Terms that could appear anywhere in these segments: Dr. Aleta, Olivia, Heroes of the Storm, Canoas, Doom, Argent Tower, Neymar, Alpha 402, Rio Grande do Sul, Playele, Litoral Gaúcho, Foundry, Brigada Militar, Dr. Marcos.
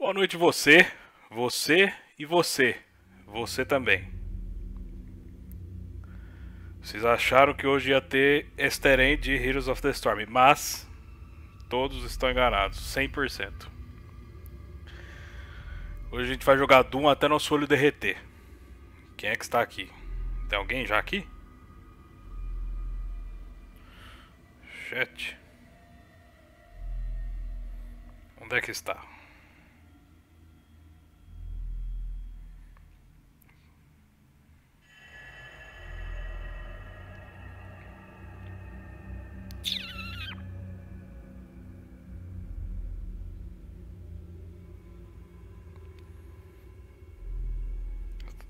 Boa noite você, você e você, você também. Vocês acharam que hoje ia ter Easter egg de Heroes of the Storm, mas todos estão enganados, 100%. Hoje a gente vai jogar Doom até nosso olho derreter. Quem é que está aqui? Tem alguém já aqui? Chat. Onde é que está?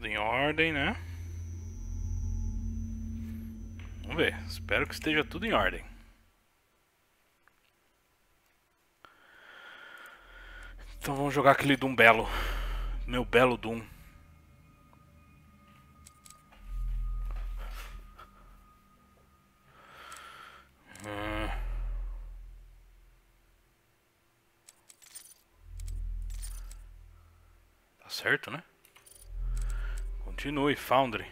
Em ordem, né? Vamos ver, espero que esteja tudo em ordem. Então vamos jogar aquele Doom belo. Meu belo Doom. Tá certo, né? Continue, Foundry.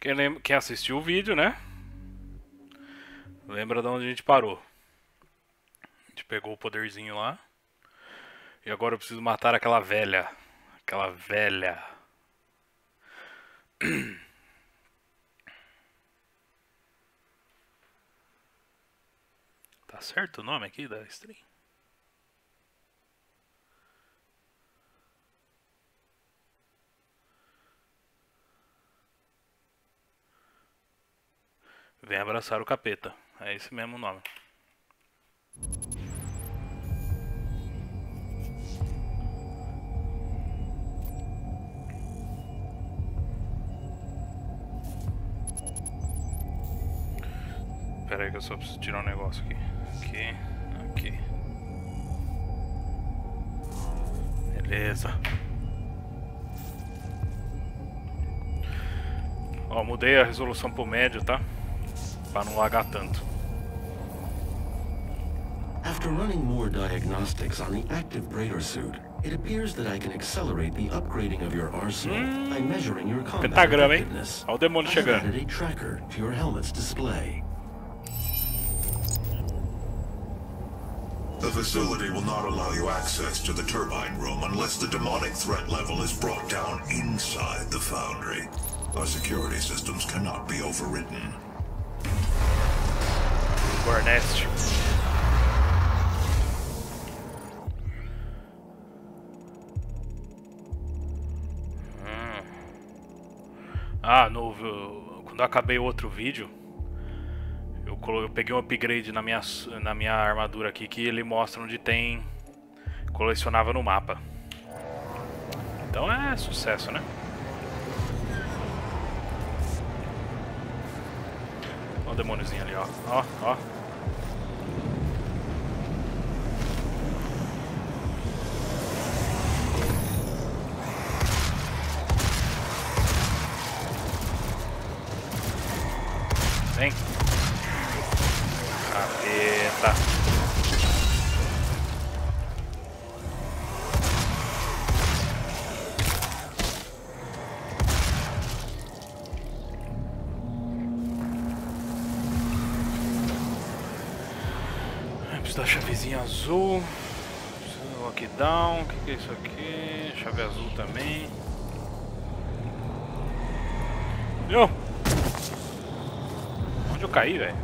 Quem assistiu o vídeo, né? Lembra de onde a gente parou. A gente pegou o poderzinho lá. E agora eu preciso matar aquela velha. Aquela velha. Tá certo o nome aqui da stream? Vem abraçar o capeta. É esse mesmo nome. Pera aí que eu só preciso tirar um negócio aqui. Aqui. Beleza. Ó, mudei a resolução pro médio, tá? Pra não lagar tanto. After running more diagnostics on the active Braider suit, it appears that I can accelerate the upgrading of your arsenal by measuring your combat pentagrama, hein? Olha o demônio chegando. Added a tracker to your helmet's display. The facility will not allow you access to the turbine room unless the demonic threat level is brought down inside the Foundry. Our security systems cannot be overridden. Barnest. Ah, quando eu acabei o outro vídeo, eu peguei um upgrade na minha armadura aqui que ele mostra onde tem. Colecionava no mapa. Então é sucesso, né? Olha o demôniozinho ali, ó. Ó, ó. Vem. Capeta. Preciso da chavezinha azul. Preciso do lockdown. O que é isso aqui? Chave azul também. Viu? Onde eu caí, velho?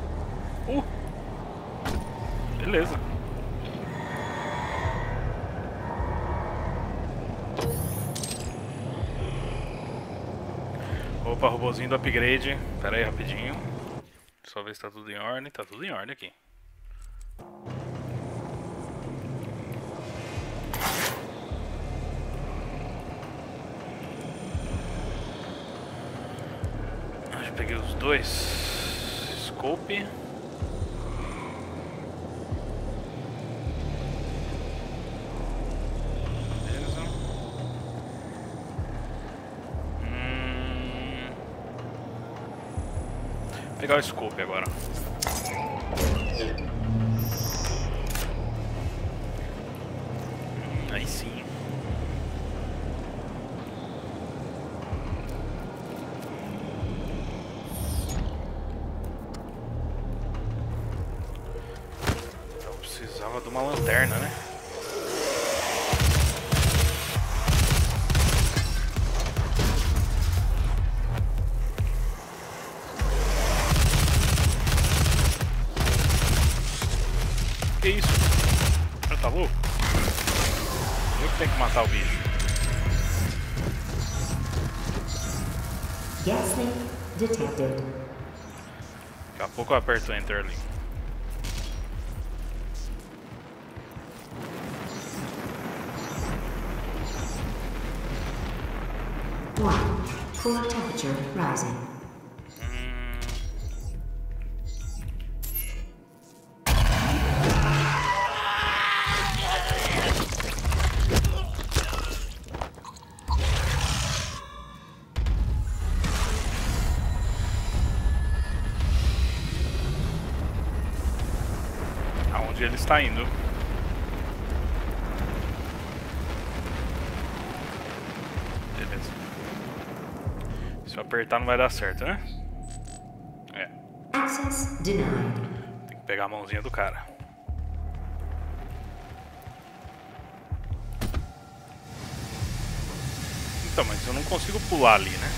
Beleza. Opa, robozinho do upgrade. Pera aí rapidinho. Só ver se tá tudo em ordem. Tá tudo em ordem aqui. Já peguei os dois. Scope. Vou pegar o scope agora. Aí sim. Eu precisava de uma lanterna, né? Que isso? Você tá louco? Eu que tenho que matar o bicho. Daqui a pouco eu aperto o Enter ali. Core temperature rising. Aonde ele está indo? Apertar não vai dar certo, né? É. Tem que pegar a mãozinha do cara. Então, mas eu não consigo pular ali, né?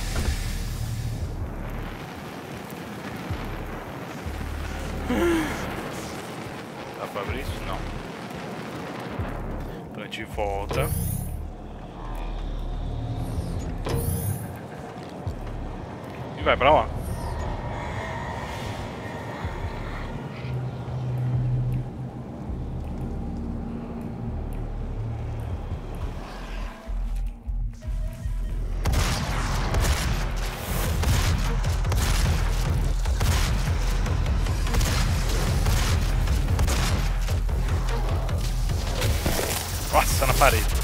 Dá pra abrir isso? Não. Então a gente volta. E vai pra lá. Nossa, na parede.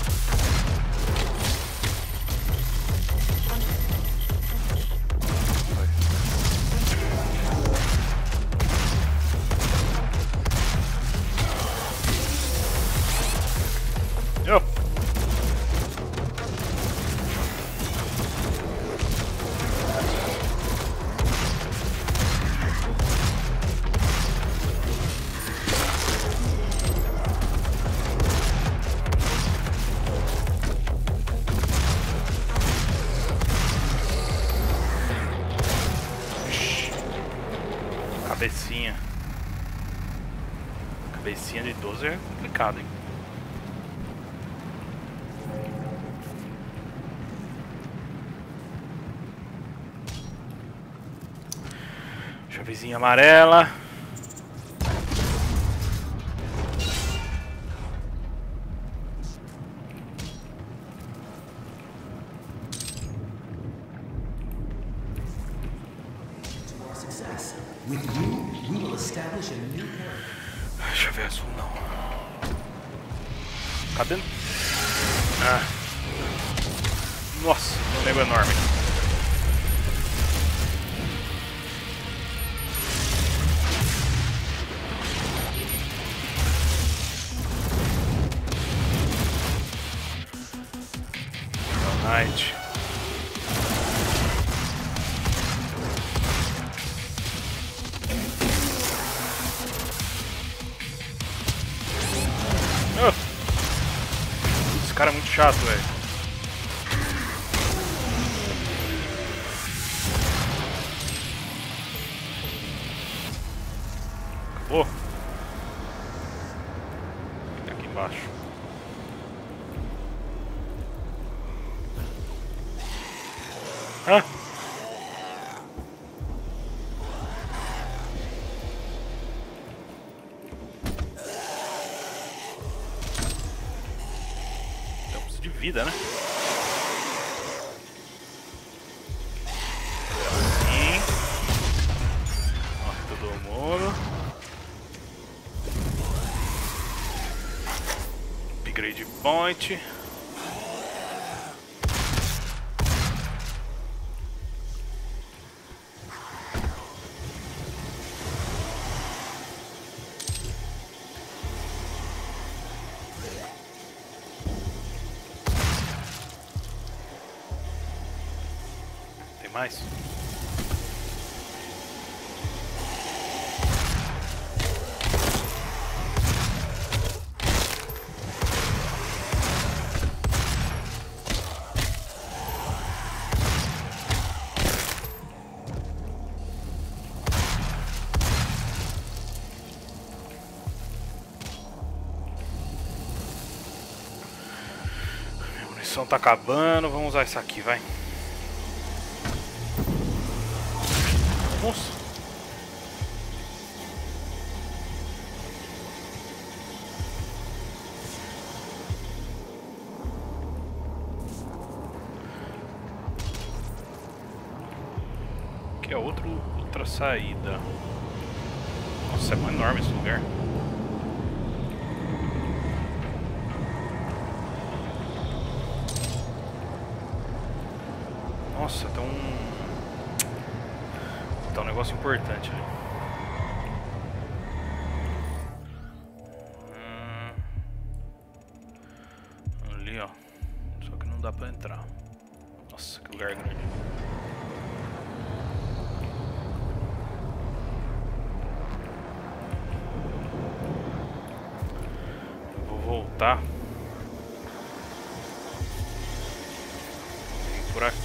Cabecinha. Cabecinha de 12 é complicado, hein? Chavezinha amarela. Chave azul não. Cadê? Ah. Nossa, um nego enorme. Night. Esse cara é muito chato, velho. Acabou. Tá aqui embaixo. Hã? De vida, né? Assim. Morre todo mundo. Upgrade point. mais. A munição tá acabando, vamos usar isso aqui, vai. Nossa. Aqui é outra saída. Nossa, é enorme esse lugar. Nossa, tem um negócio importante ali. Ali, ó. Só que não dá pra entrar. Nossa, que lugar grande. Eu vou voltar. Vem por aqui.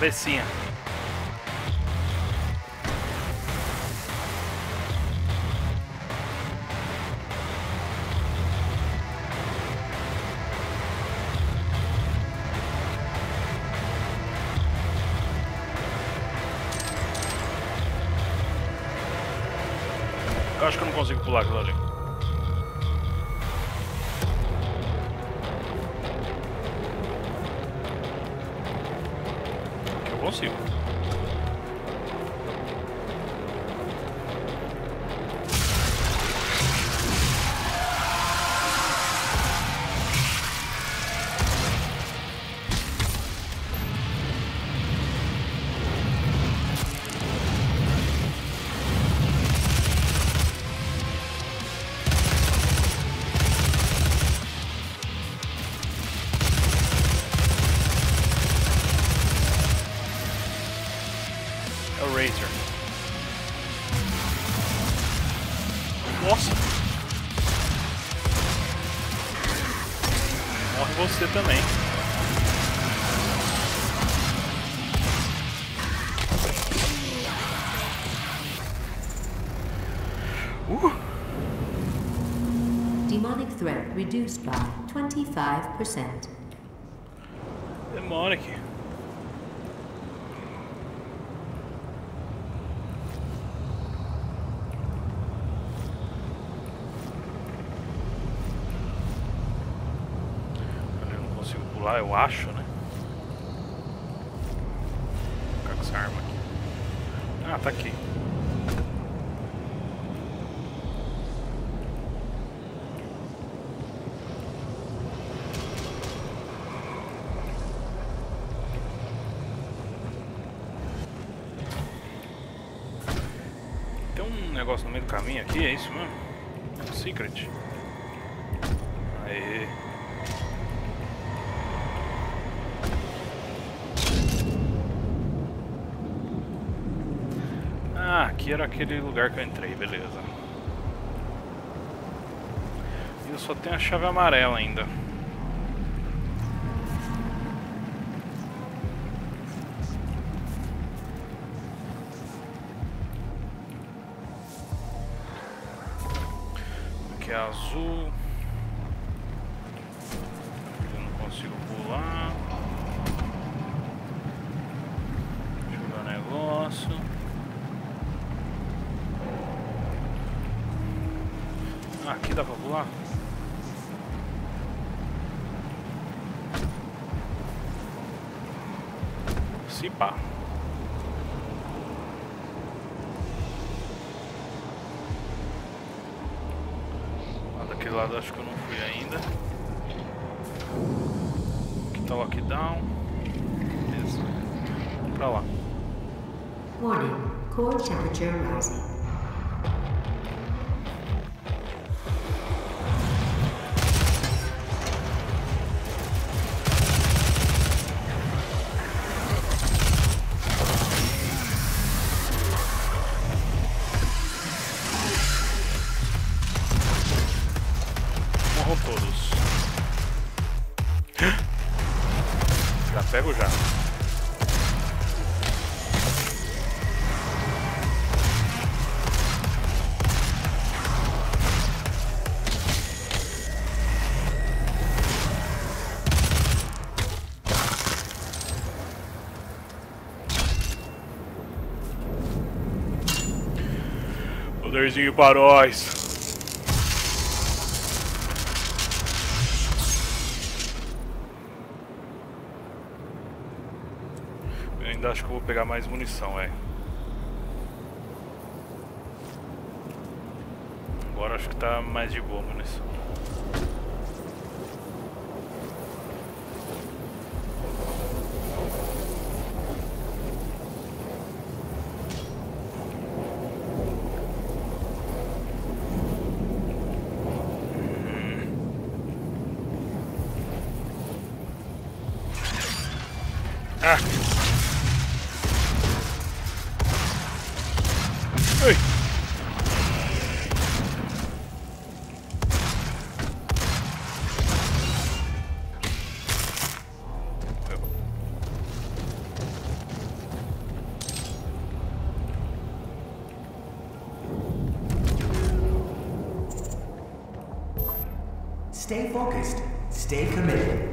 Cabecinha. Eu acho que eu não consigo pular aquilo ali. Consigo. Nossa! Morre você também. Demonic threat reduced by 25%. Demonic. Eu acho, né? Vou ficar com essa arma aqui. Ah, tá aqui. Tem um negócio no meio do caminho aqui, é isso mesmo? Um secret. Aê. Ah, aqui era aquele lugar que eu entrei, beleza. E eu só tenho a chave amarela ainda. Aqui é azul. Eu não consigo pular. Deixa eu ver o negócio. Aqui dá pra pular? Se pá. Daquele lado acho que eu não fui ainda. Aqui tá o lockdown. Beleza. Pra lá. Warning, core temperature rising. Poderzinho para nós. Eu ainda acho que vou pegar mais munição, é. Agora acho que tá mais de boa a munição. Stay focused, stay committed.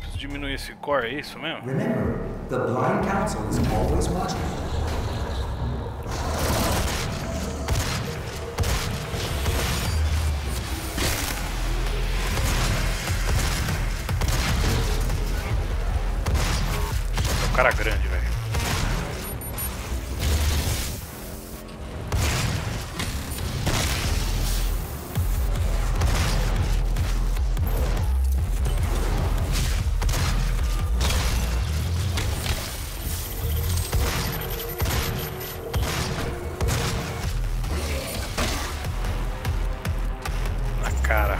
Preciso diminuir esse core, é isso mesmo? Remember, the blind council is always watching. Cara grande, velho. Na cara.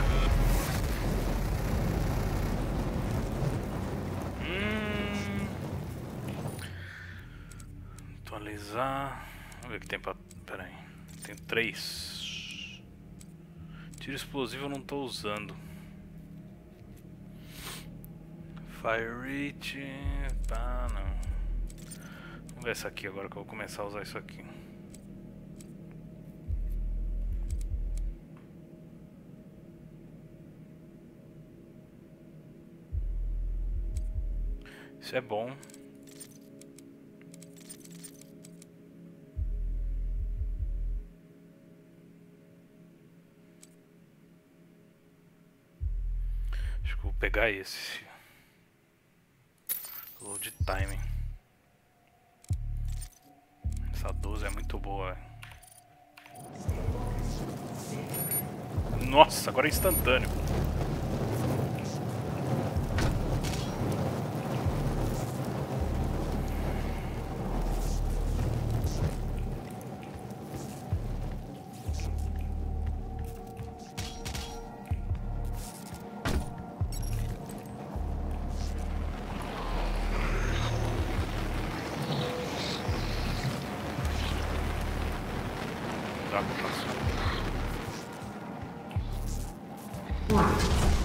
Vamos ver o que tem pra... Pera aí. Tem 3. Tiro explosivo eu não tô usando. Fire Reach... Pá, não. Vamos ver essa aqui agora que eu vou começar a usar isso aqui. Isso é bom. Pegar esse load timing. Essa 12 é muito boa. Nossa, agora é instantâneo.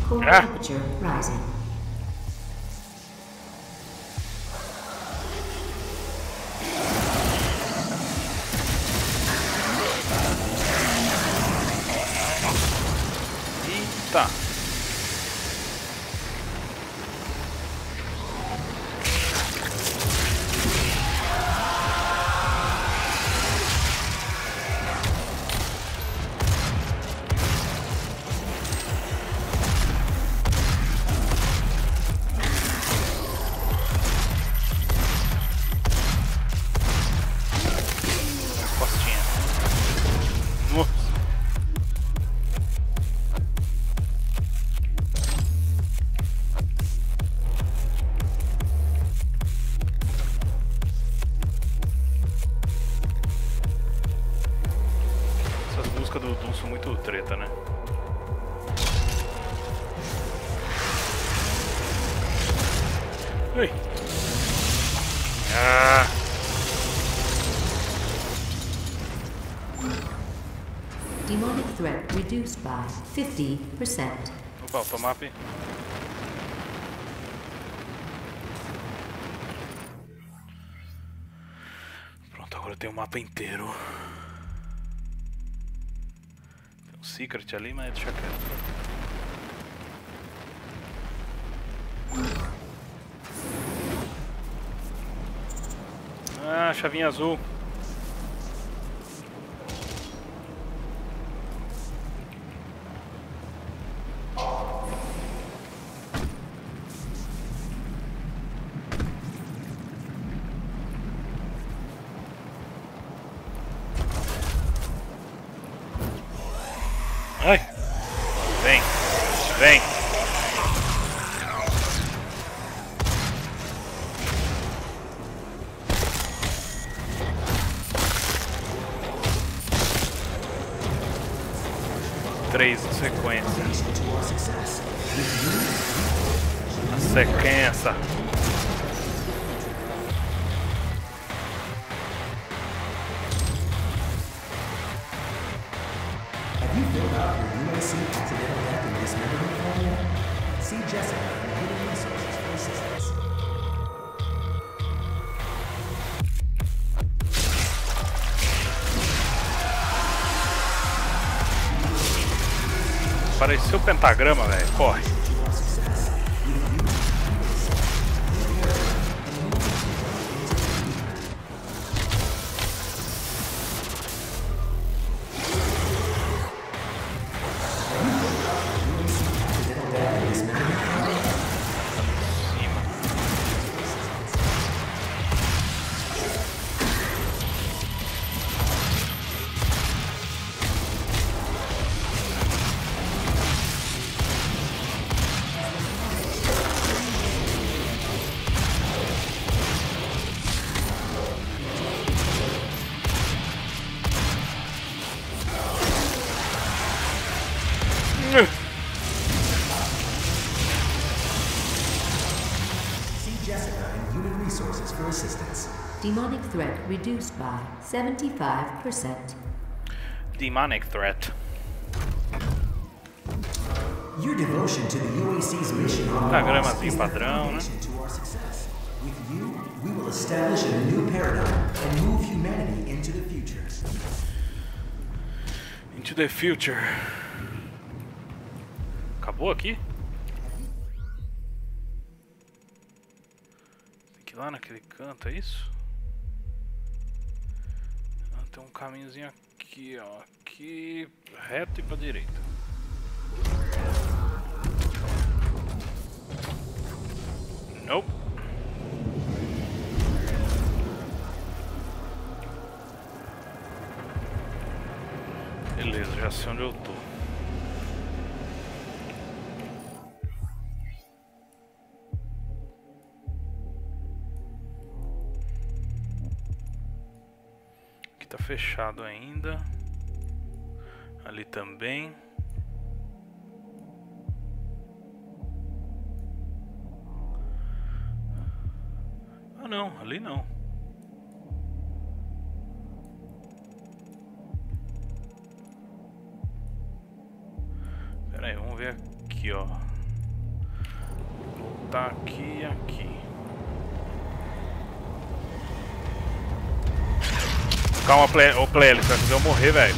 Temperature rising. Eita! Ui. Ah. Demonic threat reduced by 50%. Opa, opa, map. Pronto, agora tem o mapa inteiro. Tem um secret ali, mas deixa quieto. Ah, chavinha azul. Ai, vem, vem. Sequência. Pareceu o pentagrama, velho. Corre. Demonic threat reduced by 75%. Demonic threat. Your devotion to the UAC's mission is foundation to our success. With you, we will establish a new paradigm and move humanity into the future. Into the future. Acabou aqui? Tem que ir lá naquele canto, é isso? Tem um caminhozinho aqui, ó, aqui reto e pra direita. Nope. Beleza, já sei onde eu tô. Fechado ainda. Ali também. Ah não, ali não. Pera aí, vamos ver aqui, ó. Voltar aqui e aqui. Calma, o Playele, você vai fazer eu morrer, velho.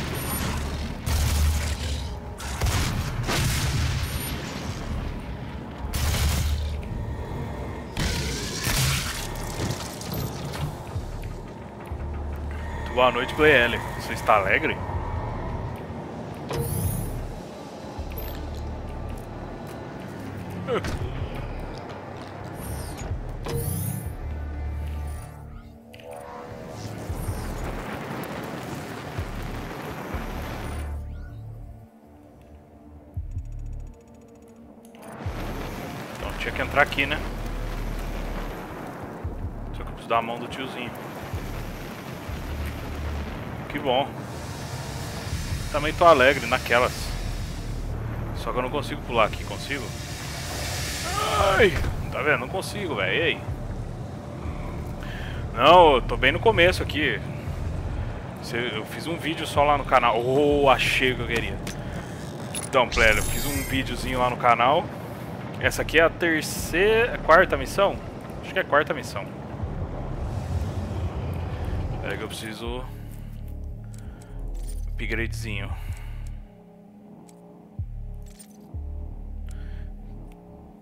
Boa noite, Playele. Você está alegre? Tinha que entrar aqui, né? Só que eu preciso da mão do tiozinho. Que bom. Também tô alegre naquelas. Só que eu não consigo pular aqui, consigo? Ai! Tá vendo? Não consigo, velho. Ei. Não, eu tô bem no começo aqui. Eu fiz um vídeo só lá no canal. Oh, achei o que eu queria. Então, Playele, eu fiz um videozinho lá no canal. Essa aqui é a terceira... quarta missão? Acho que é a quarta missão. Pera aí que eu preciso... upgradezinho.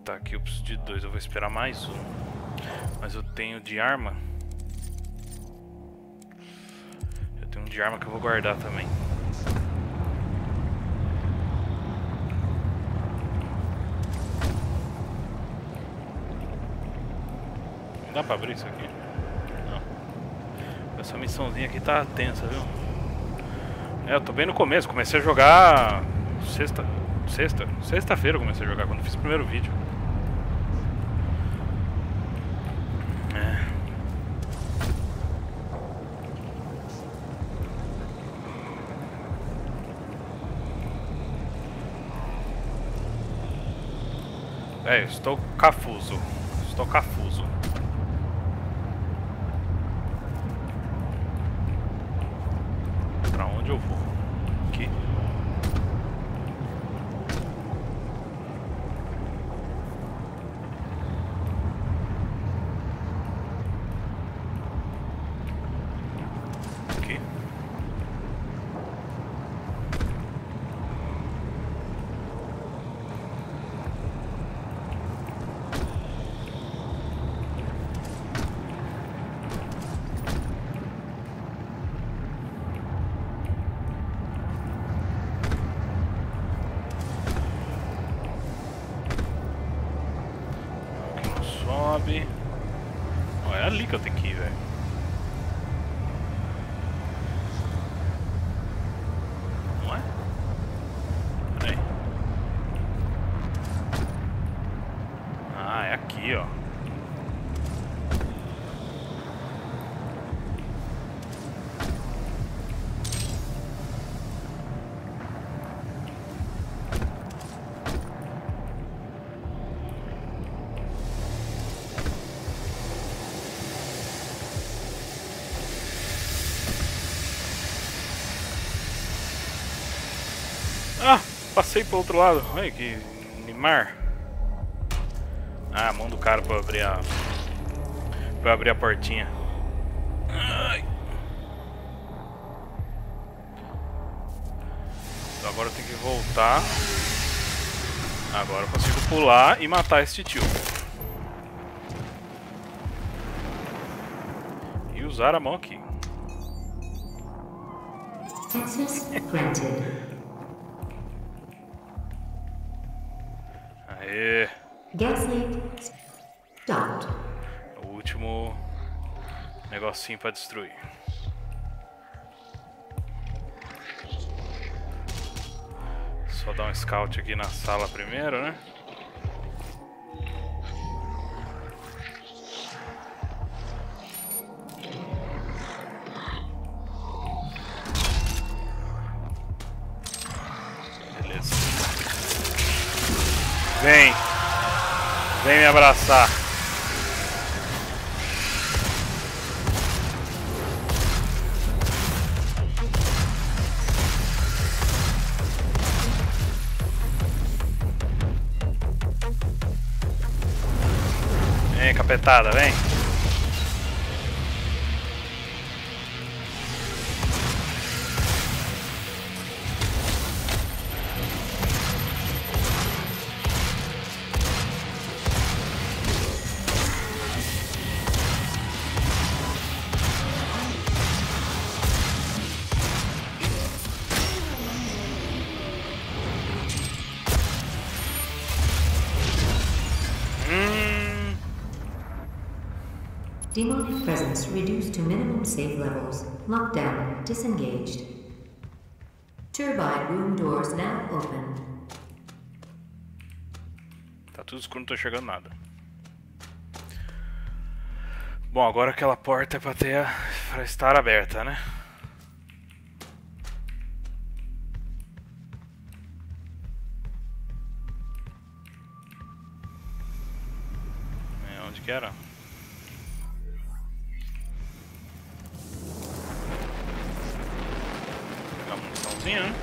Tá, aqui eu preciso de 2, eu vou esperar mais um. Mas eu tenho de arma. Eu tenho um de arma que eu vou guardar também. Dá pra abrir isso aqui? Não. Essa missãozinha aqui tá tensa, viu? É, eu tô bem no começo. Comecei a jogar... Sexta-feira eu comecei a jogar, quando fiz o primeiro vídeo. É. É, estou cafuso. Estou cafuso. Olha, é ali que eu tenho que ir, velho. Não é? Pera aí. Ah, é aqui, ó. Passei pro outro lado. Olha que Neymar. Ah, a mão do cara pra abrir a... pra abrir a portinha. Ai. Então agora eu tenho que voltar. Agora eu consigo pular e matar esse tio. E usar a mão aqui. É o último negocinho pra destruir. Só dar um scout aqui na sala primeiro, né? Vem! Vem me abraçar! Vem, capetada, vem! Demonic presence reduced to minimum safe levels. Lockdown disengaged. Turbine room doors now open. Tá tudo escuro, não tô enxergando nada. Bom, agora aquela porta é pra ter a... pra estar aberta, né? que era? Vou pegar a muniçãozinha, né?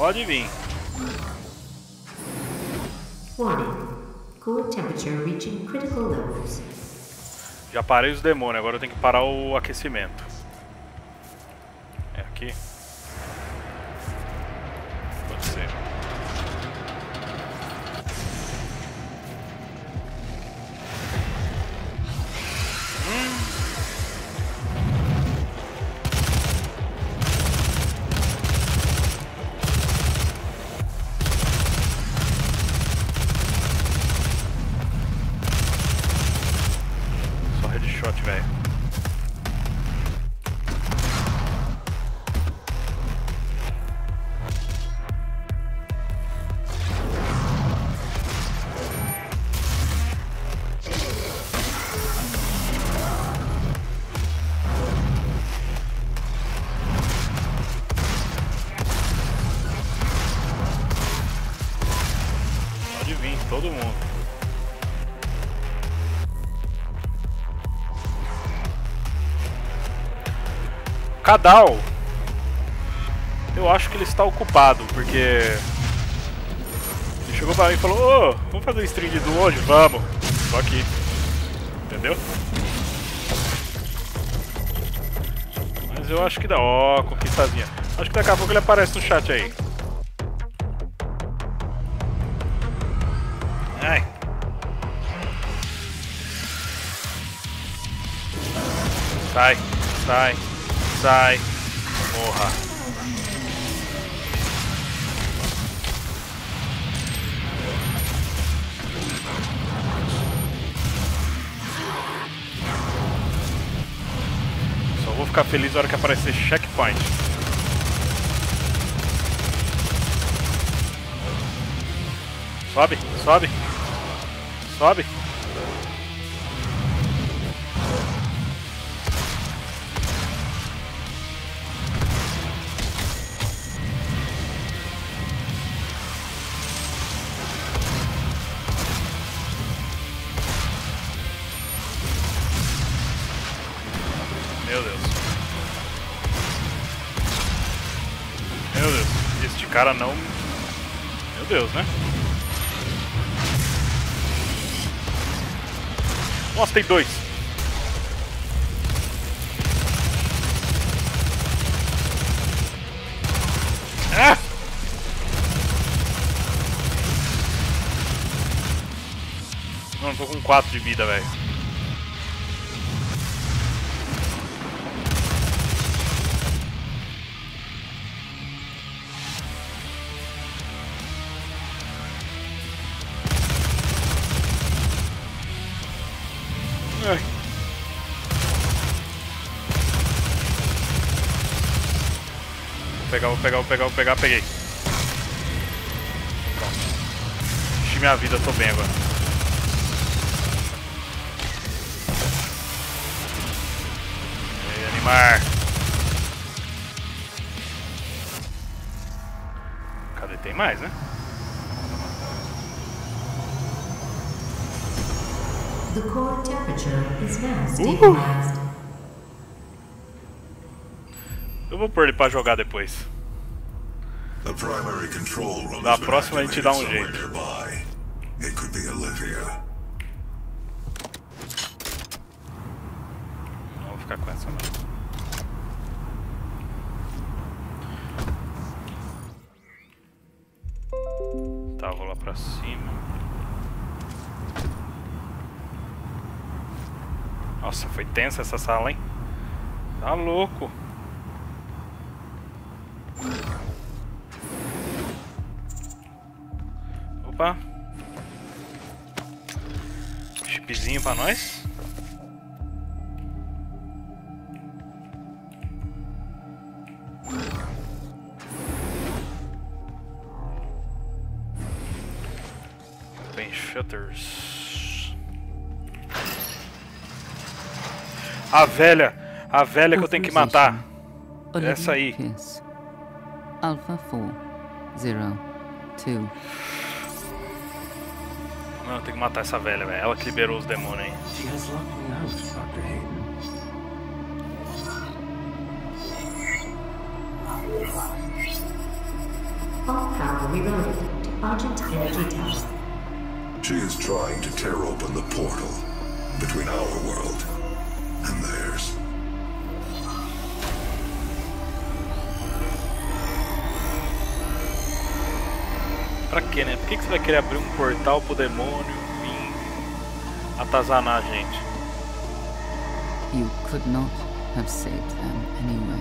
Pode vir. Já parei os demônios, agora eu tenho que parar o aquecimento. É aqui? Pode ser. Cadal, eu acho que ele está ocupado, porque ele chegou pra mim e falou: ô, vamos fazer um stream de Doom hoje? Vamos, só aqui, entendeu? Mas eu acho que dá, ó, conquistazinha. Acho que daqui a pouco ele aparece no chat aí. Sai, sai. Sai, morra. Só vou ficar feliz na hora que aparecer checkpoint. Sobe, sobe, sobe. Cara, não. Meu Deus, né? Nossa, tem dois. Ah! Mano, tô com 4 de vida, velho. Vou pegar, peguei. Pronto. Enchi minha vida, tô bem agora. E aí, Neymar. Cadê? Tem mais, né? The core temperature is now stabilized. Eu vou pôr ele pra jogar depois. Da próxima a gente dá um jeito. Não vou ficar com essa não. Tá, vou lá pra cima. Nossa, foi tensa essa sala, hein? Tá louco. Opa, chipzinho pra nós. A velha que eu tenho que matar. Essa aí. Alpha 402. Mano, eu tenho que matar essa velha, velho. Ela que liberou os demônios aí. She is trying to tear open the portal between our world and theirs. Pra quê, né? Por que você vai querer abrir um portal pro demônio e atazanar a gente? You could not have saved them anyway.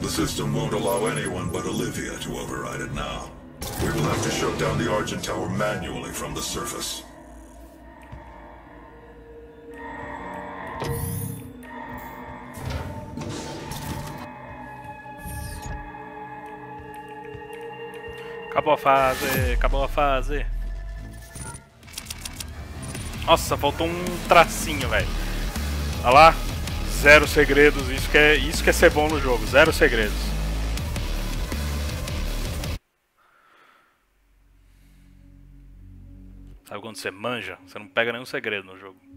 The system won't allow anyone but Olivia to override it now. We will have to shut down the Argent Tower manually from the surface. Acabou a fase, acabou a fase. Nossa, faltou um tracinho, velho. Olha lá. Zero segredos, isso que é ser bom no jogo, zero segredos. Sabe quando você manja? Você não pega nenhum segredo no jogo.